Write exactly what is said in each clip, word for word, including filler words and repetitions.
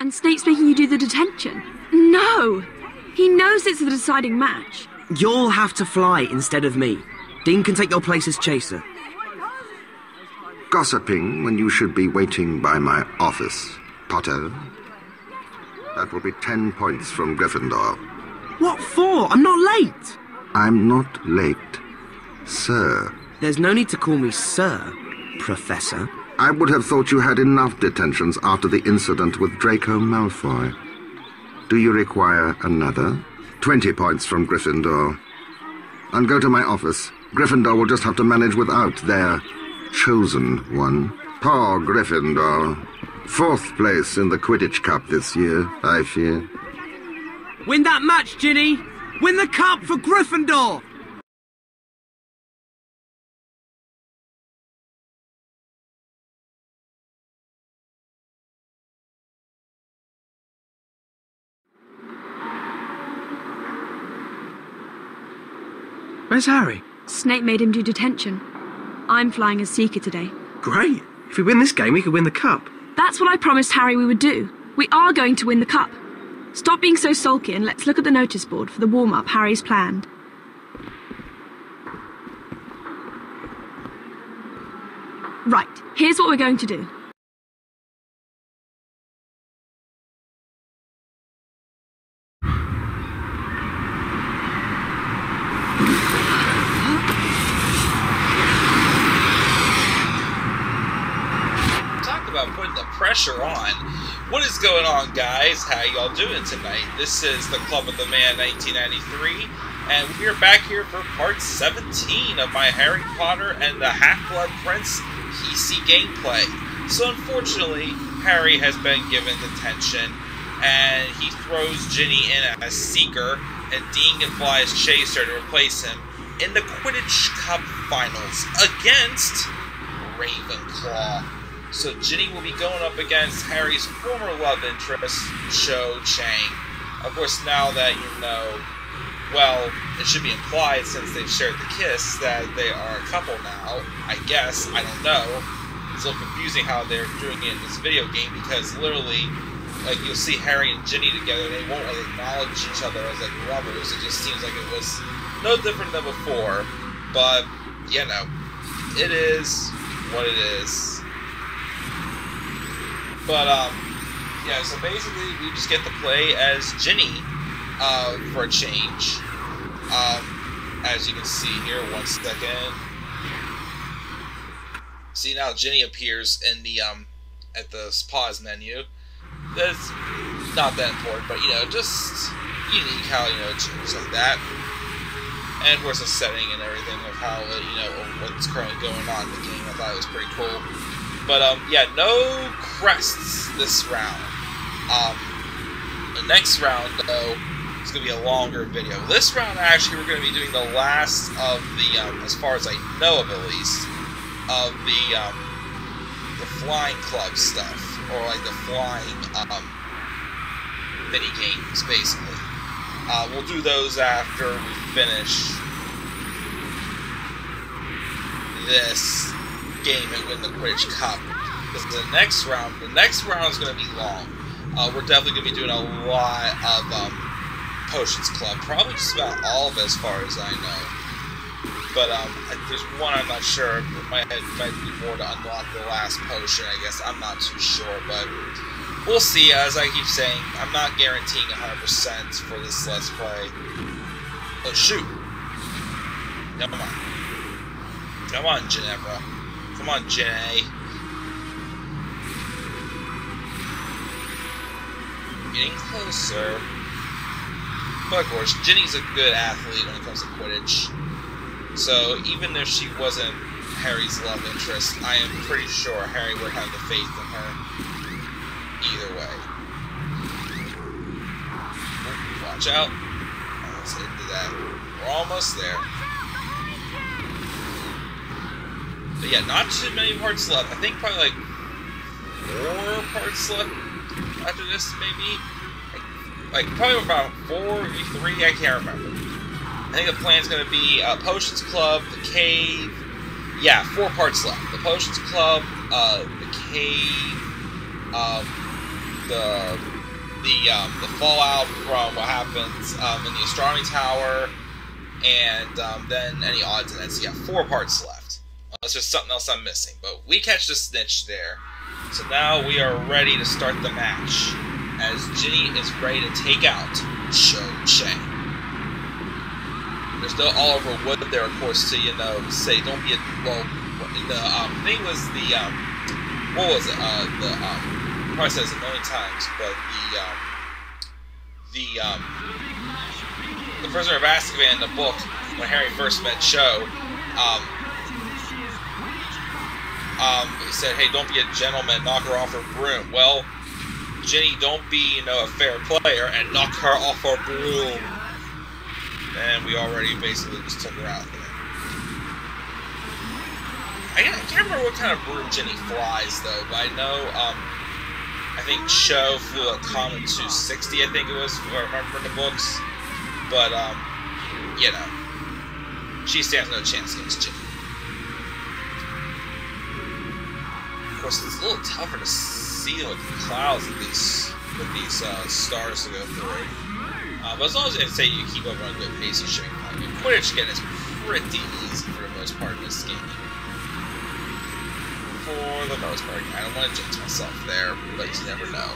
And Snape's making you do the detention. No! He knows it's the deciding match. You'll have to fly instead of me. Dean can take your place as chaser. Gossiping when you should be waiting by my office, Potter. That will be ten points from Gryffindor. What for? I'm not late! I'm not late, sir. There's no need to call me sir, Professor. I would have thought you had enough detentions after the incident with Draco Malfoy. Do you require another? Twenty points from Gryffindor. And go to my office. Gryffindor will just have to manage without their chosen one. Poor Gryffindor. Fourth place in the Quidditch Cup this year, I fear. Win that match, Ginny! Win the cup for Gryffindor! Where's Harry? Snape made him do detention. I'm flying as Seeker today. Great! If we win this game, we could win the cup. That's what I promised Harry we would do. We are going to win the cup. Stop being so sulky and let's look at the notice board for the warm-up Harry's planned. Right, here's what we're going to do. Pressure on. What is going on, guys? How y'all doing tonight? This is the Club of the Man nineteen ninety-three, and we're back here for part seventeen of my Harry Potter and the Half-Blood Prince P C gameplay. So unfortunately, Harry has been given detention, and he throws Ginny in as Seeker, and Dean can fly as Chaser to replace him in the Quidditch Cup Finals against Ravenclaw. So Ginny will be going up against Harry's former love interest, Cho Chang. Of course, now that you know, well, it should be implied since they've shared the kiss that they are a couple now, I guess, I don't know. It's a little confusing how they're doing it in this video game because literally, like, you'll see Harry and Ginny together, they won't like, acknowledge each other as like lovers. It just seems like it was no different than before, but, you know, it is what it is. But, um, yeah, so basically we just get to play as Ginny, uh, for a change. Um, as you can see here, one second. See, now Ginny appears in the, um, at the pause menu. That's not that important, but, you know, just unique how, you know, it changes like that. And, of course, the setting and everything of how, uh, you know, what's currently going on in the game. I thought it was pretty cool. But, um, yeah, no crests this round. Um, the next round, though, is going to be a longer video. This round, actually, we're going to be doing the last of the, um, as far as I know of at least, of the, um, the flying club stuff. Or, like, the flying, um, mini-games, basically. Uh, we'll do those after we finish this game and win the Quidditch Cup. This is the next round. The next round is going to be long. Uh, we're definitely going to be doing a lot of um, Potions Club. Probably just about all of it as far as I know. But um, I, there's one I'm not sure. It might, it might be more to unlock the last potion, I guess. I'm not too sure, but we'll see. As I keep saying, I'm not guaranteeing one hundred percent for this Let's Play. Oh, shoot. Never mind. Come on, Ginevra. Come on, Jay. Getting closer. But of course, Ginny's a good athlete when it comes to Quidditch. So even if she wasn't Harry's love interest, I am pretty sure Harry would have the faith in her. Either way. Watch out. Almost into that. We're almost there. But yeah, not too many parts left. I think probably like four parts left after this, maybe. Like, like probably about four, maybe three, I can't remember. I think the plan's going to be uh, Potions Club, the Cave. Yeah, four parts left. The Potions Club, uh, the Cave, um, the the um, the fallout from what happens um, in the astronomy tower, and um, then any odds and ends. So you have four parts left. Unless there's something else I'm missing, but we catch the snitch there. So now we are ready to start the match, as Ginny is ready to take out Cho Chang. There's no Oliver Wood there, of course, to, you know, say, don't be a, well, the um, thing was the, um, what was it, uh, the, um, probably says it a million times, but the, um, the, um, the prisoner of Azkaban in the book, when Harry first met Cho, um, um, he said, hey, don't be a gentleman, knock her off her broom. Well, Ginny, don't be, you know, a fair player and knock her off her broom. And we already basically just took her out there. I can't remember what kind of broom Ginny flies, though, but I know, um, I think Cho flew a common two sixty, I think it was, if I remember in the books. But, um, you know, she stands no chance against Ginny. Of course, it's a little tougher to see with the clouds with these, with these uh, stars to go through. Uh, but as long as you say you keep up on a good pace, you should be fine. Quidditch again is pretty easy for the most part in this game. For the most part, I don't want to jinx myself there, but you never know.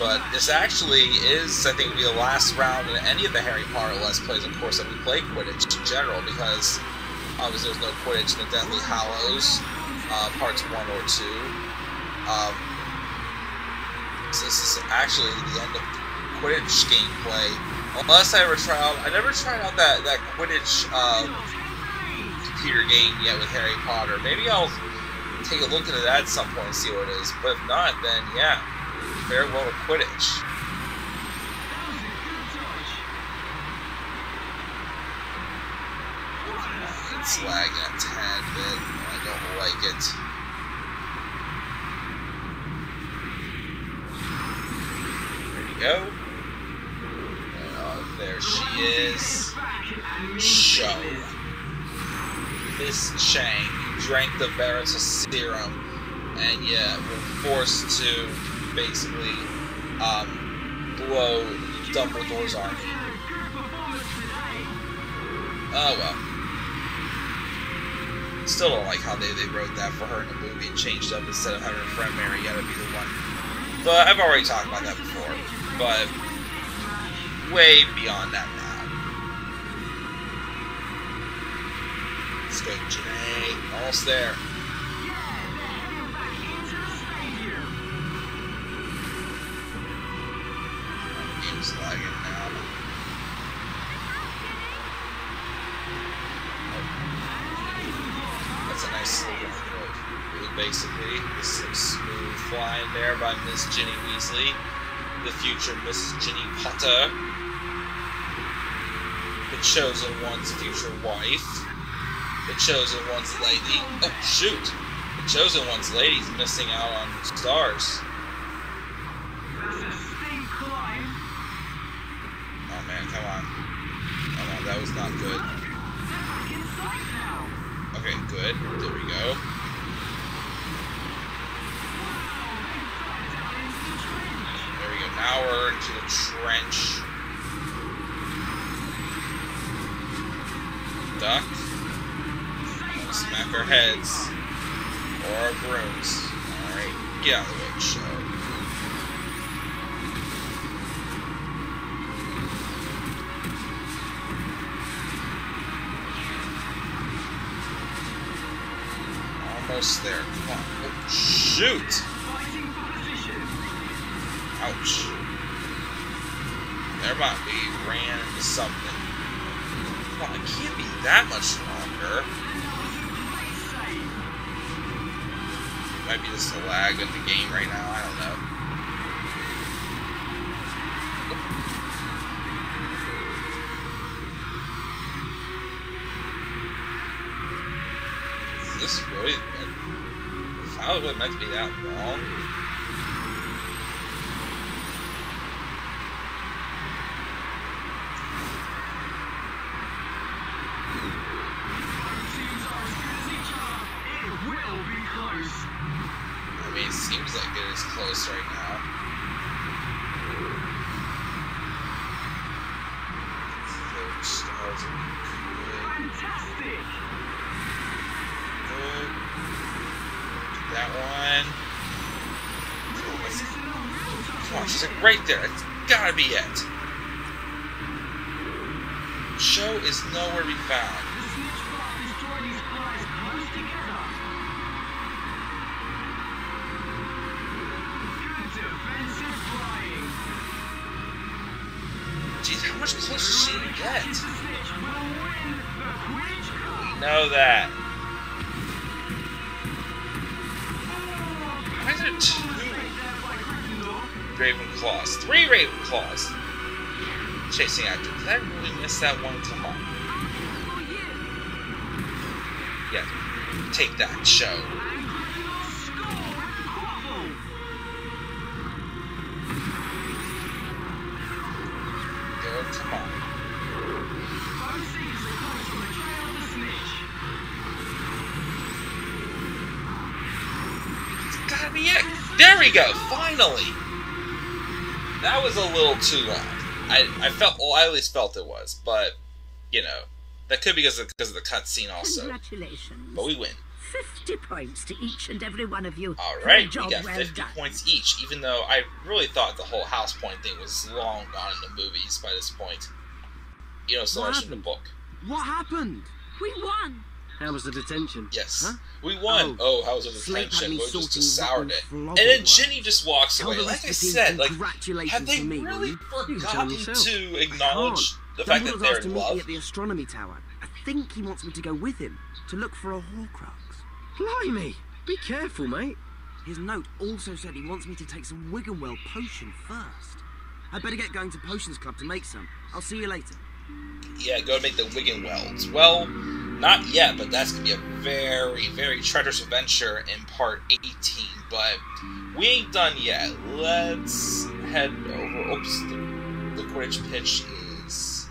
But this actually is, I think, the last round in any of the Harry Potter Let's Plays, of course, that we play Quidditch in general, because obviously there's no Quidditch in the Deathly Hallows, uh, parts one or two. Um, so this is actually the end of Quidditch gameplay, unless I ever try out, I never tried out that, that Quidditch um, computer game yet with Harry Potter. Maybe I'll take a look into that at some point and see what it is, but if not, then yeah, farewell to Quidditch. It's lagging a tad bit, I don't like it. There you go. There she is. Cho. Miss Chang drank the Veritas serum, and yeah, we're forced to basically um, blow Dumbledore's army. Oh well. Still don't like how they, they wrote that for her in the movie and changed up instead of having her friend Marietta be the one. But I've already talked about that before. But way beyond that now. Let's go, Janae. Almost there. The game's lagging now. Oh. That's a nice little basically. This is smooth flying there by Miss Ginny Weasley, the future Miss Ginny Potter, the chosen one's future wife, the chosen one's lady. Oh shoot! The chosen one's lady's missing out on stars. Oh man, come on! Oh no, that was not good. Okay, good. There we go. There we go. Now we're into the trench. Duck, smack our heads, or our brooms. Alright, get out of the way, Cho. Almost there, come on. Oh, shoot! Ouch. Never mind, we ran into something. Well, it can't be that much longer. It might be just a lag in the game right now, I don't know. Is this really, if I was meant to be that long? Seems like it is close right now. on. Come on, she's like right there. It's gotta be it. Cho is nowhere to be found. Jeez, how much closer does she get? We know that. Why is there two Ravenclaws? Three Ravenclaws chasing after. Did I really miss that one? Come on. Yeah, take that, Cho. Go, come on. It's gotta be it. There we go. Finally. That was a little too long. I, I felt, well, I at least felt it was, but, you know, that could be because of, because of the cutscene also. Congratulations. But we win. fifty points to each and every one of you. Alright, we got fifty points each, even though I really thought the whole house point thing was long gone in the movies by this point. You know, so much in the book. What happened? We won! How was the detention? Yes. Huh? We won. Oh, oh, how was the detention? We just soured it. And then Ginny just walks Tell away. Like I said, like, have they me, really forgotten to acknowledge the fact that they're in love? Meet me at the astronomy tower. I think he wants me to go with him to look for a Horcrux. Blimey! Be careful, mate. His note also said he wants me to take some Wiggenweld potion first. I better get going to Potions Club to make some. I'll see you later. Yeah, go make the Wiggenwelds. Well, not yet, but that's going to be a very, very treacherous adventure in part eighteen, but we ain't done yet. Let's head over. Oops, the, the Quidditch pitch is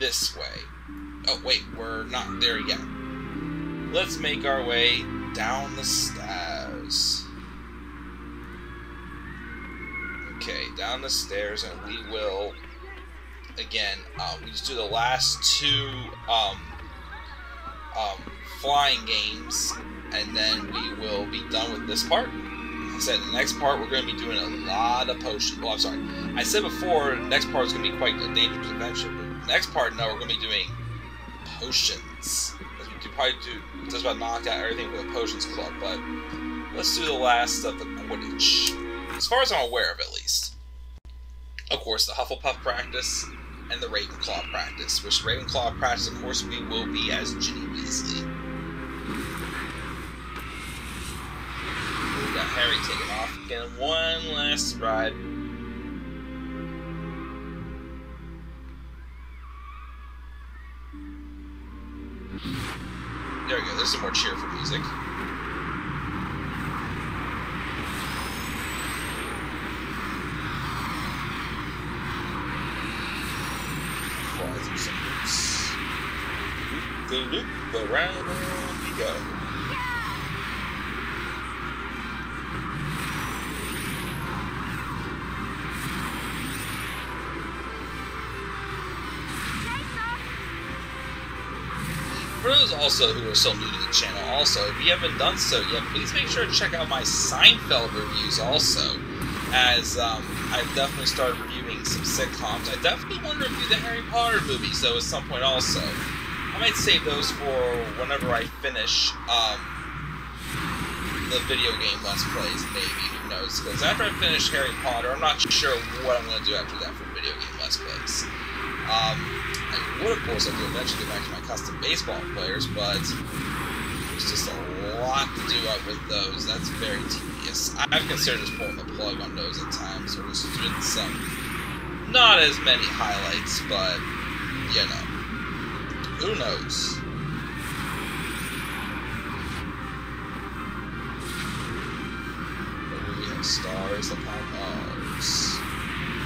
this way. Oh, wait, we're not there yet. Let's make our way down the stairs. Okay, down the stairs, and we will, again, uh, we just do the last two, um, Um, flying games, and then we will be done with this part. Like I said, in the next part we're going to be doing a lot of potions. Well, I'm sorry, I said before, the next part is going to be quite a dangerous adventure, but the next part, no, we're going to be doing potions. As we could probably do just about knock out everything with a potions club, but let's do the last of the Quidditch. As far as I'm aware of, at least. Of course, the Hufflepuff practice, and the Ravenclaw practice, which Ravenclaw practice, of course, we will be as Ginny Weasley. We got Harry taking off again. One last ride. There we go. There's some more cheerful music. The loop around we go. For those also who are still new to the channel, also, if you haven't done so yet, please make sure to check out my Seinfeld reviews also, as um, I've definitely started reviewing some sitcoms. I definitely want to review the Harry Potter movies, though, at some point also. I might save those for whenever I finish um, the video game Let's Plays, maybe, who knows, because after I finish Harry Potter, I'm not sure what I'm going to do after that for video game Let's Plays. Um, I would, of course, have to eventually get back to my custom baseball players, but there's just a lot to do up with those. That's very tedious. I've considered just pulling the plug on those at times, or just doing some, not as many highlights, but, you know. Who knows? But we have stars upon ours.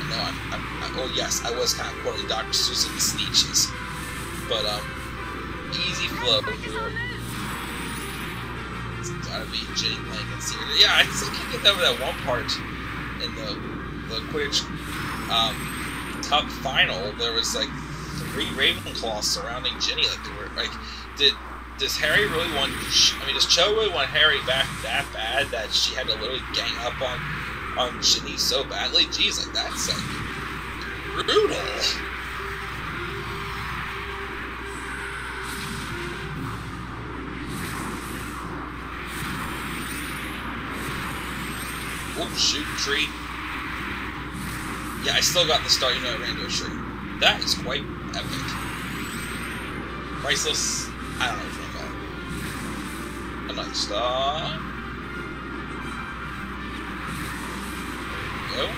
No, I'm, I'm, I'm, oh yes, I was kind of quoting Doctor Seuss and the Sneetches. But, um, easy flow here. It's gotta be Ginny playing in secret. Yeah, I still can't get over that one part in the, the Quidditch um, Cup final. There was, like, three Ravenclaws surrounding Ginny, like they were, like, did does Harry really want, I mean, does Cho really want Harry back that bad that she had to literally gang up on, on Ginny so badly? Jeez, like, that's, like, brutal. Oh, shoot, tree. Yeah, I still got the star, you know, I ran to a tree. That is quite epic. Priceless. I don't know if I'm going to call it. Another star. There we go.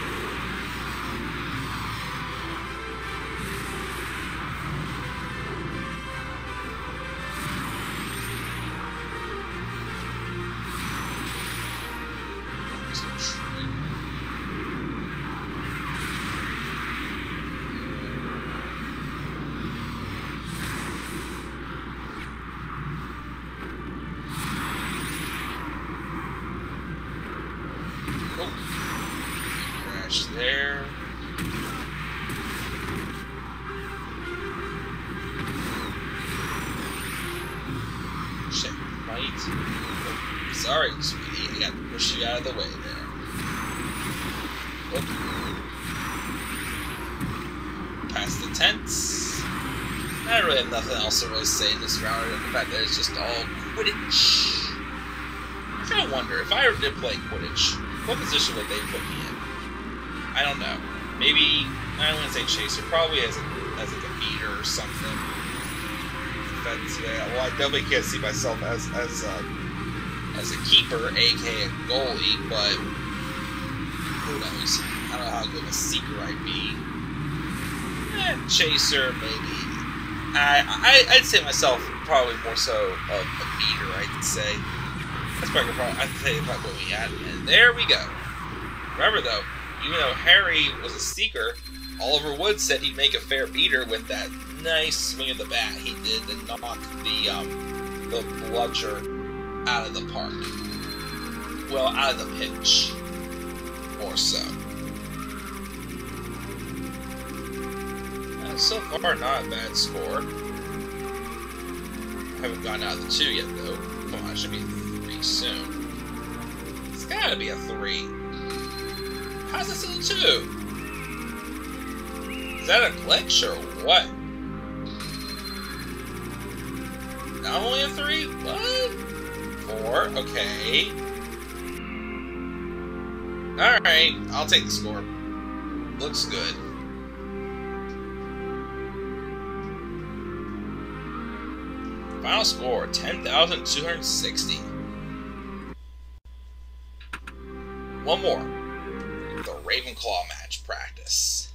There. Shit, right. Oh, sorry, sweetie. I got to push you out of the way there. Oh. Past the tents. I don't really have nothing else to really say in this round. In fact, that it's just all Quidditch. I kind of wonder if I ever did play Quidditch, what position would they put me in? I don't know. Maybe, I don't want to say chaser, probably as a, as like a beater or something. That's, yeah, well, I definitely can't see myself as as a, as a keeper, aka a goalie, but who knows? I don't know how good a seeker I'd be. Eh, chaser, maybe. I, I, I'd say myself probably more so a, a beater, I'd say. That's probably, I'd say probably what we had. And there we go. Remember, though, even though Harry was a seeker, Oliver Wood said he'd make a fair beater with that nice swing of the bat he did to knock the, um, the bludger out of the park. Well, out of the pitch. Or so. And so far, not a bad score. I haven't gotten out of the two yet, though. Come on, it should be a three soon. It's gotta be a three. How's that still two? Is that a glitch or what? Not only a three? What? Four? Okay. Alright, I'll take the score. Looks good. Final score, ten thousand two hundred sixty. One more. The Ravenclaw match practice.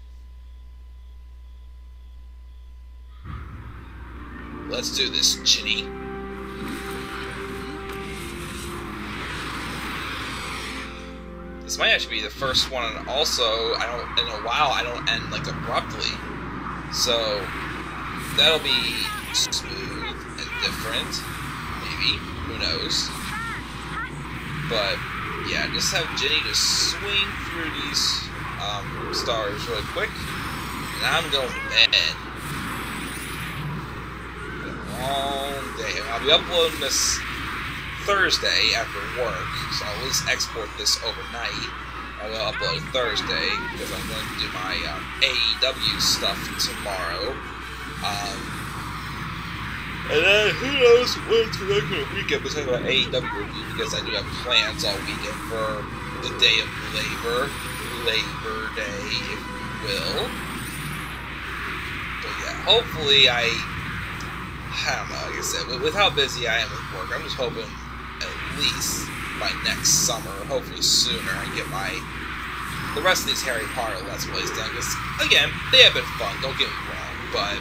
Let's do this, Ginny. This might actually be the first one, and also, I don't in a while I don't end like abruptly, so that'll be smooth and different. Maybe, who knows? But. Yeah, just have Ginny just swing through these um, stars really quick, and I'm going to bed. Been a long day. I'll be uploading this Thursday after work, so I'll at least export this overnight. I will upload Thursday because I'm going to do my um, A E W stuff tomorrow. Um, And then, who knows when to make a weekend besides my A E W review, because I do have plans all weekend for the Day of Labor, Labor Day, if you will. But yeah, hopefully I, I don't know, like I said, with how busy I am with work, I'm just hoping at least by next summer, hopefully sooner, I get my, the rest of these Harry Potter Let's Plays done, because, again, they have been fun, don't get me wrong, but...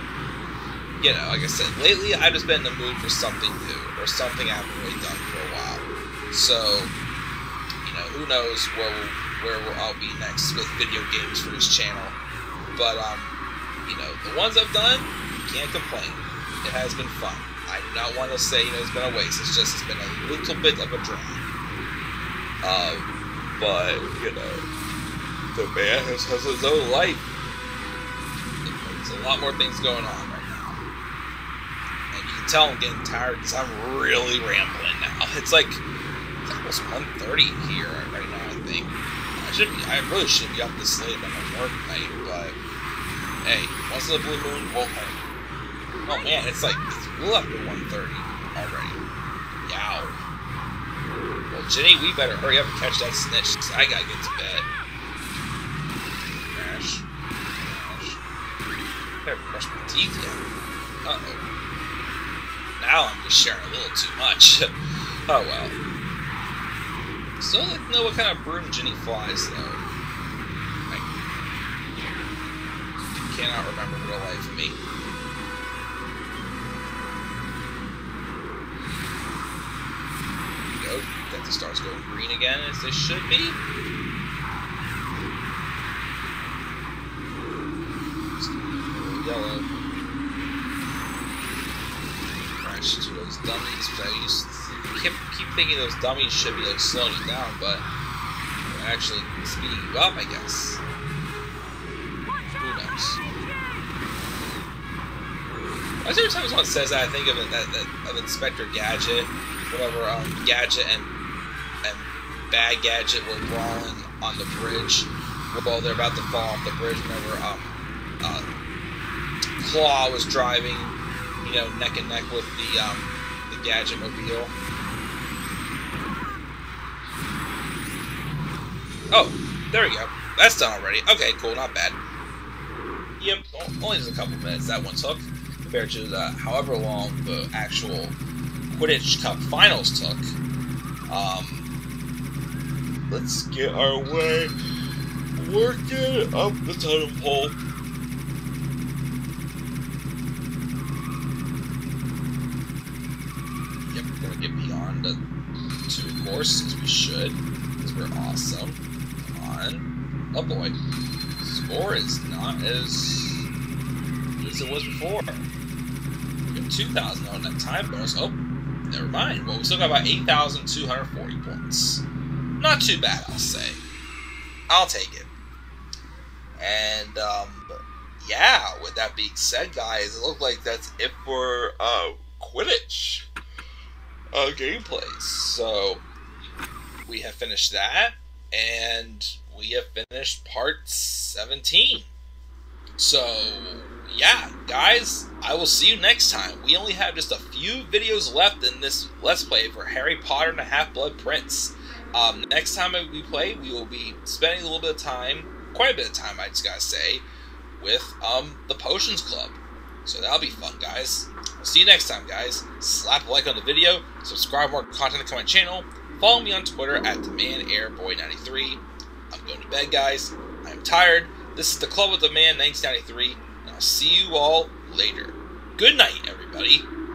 You know, like I said, lately I've just been in the mood for something new, or something I haven't really done for a while. So, you know, who knows where we'll, where we'll, I'll be next with video games for this channel. But, um, you know, the ones I've done, can't complain. It has been fun. I do not want to say, you know, it's been a waste. It's just, it's been a little bit of a drag. Um, but, you know, the man has, has his own life. There's a lot more things going on right now. can tell I'm getting tired because I'm really rambling now. It's like it's almost one thirty here right now, I think. I should be, I really should be up this late on my work night, but hey, once the blue moon won't hurt. Oh man, it's like it's well up to one thirty already. Yow. Well, Ginny, we better hurry up and catch that snitch, because I gotta get to bed. Crash. Crash. I better brush my teeth yet. Uh oh. Now I'm just sharing a little too much. Oh well. Still don't know what kind of broom Ginny flies though. I cannot remember real life me. That the stars go green again as they should be. Yellow. Crash to those dummies. I used to keep, keep thinking those dummies should be like slowing you down, but they're actually speeding you up, I guess. Who knows? Every time someone says that, I think of it, that, that, of Inspector Gadget. Whatever, um, Gadget and and Bad Gadget were brawling on the bridge. Well, they're about to fall off the bridge. Whenever um, uh, Claw was driving, you know, neck and neck with the um, the Gadget mobile. Oh, there we go. That's done already. Okay, cool, not bad. Yep, only just a couple minutes that one took compared to the, however long the actual Quidditch Cup Finals took. Um, let's get our way working up the totem pole. Yep, we're gonna get beyond the two course, as we should, because we're awesome. Come on. Oh boy. The score is not as good as it was before. We got two thousand on that time bonus. Oh. Never mind. Well, we still got about eight thousand two hundred forty points. Not too bad, I'll say. I'll take it. And, um, yeah, with that being said, guys, it looked like that's it for uh, Quidditch uh, gameplay. So, we have finished that, and we have finished part seventeen. So, yeah, guys, I will see you next time. We only have just a few videos left in this Let's Play for Harry Potter and the Half-Blood Prince. Um, next time we play, we will be spending a little bit of time, quite a bit of time, I just gotta say, with um, the Potions Club. So that'll be fun, guys. I'll see you next time, guys. Slap a like on the video, subscribe for more content to come on my channel, follow me on Twitter at The Man Air Boy ninety-three. I'm going to bed, guys. I'm tired. This is the Club of the Man nineteen ninety-three. I'll see you all later. Good night, everybody.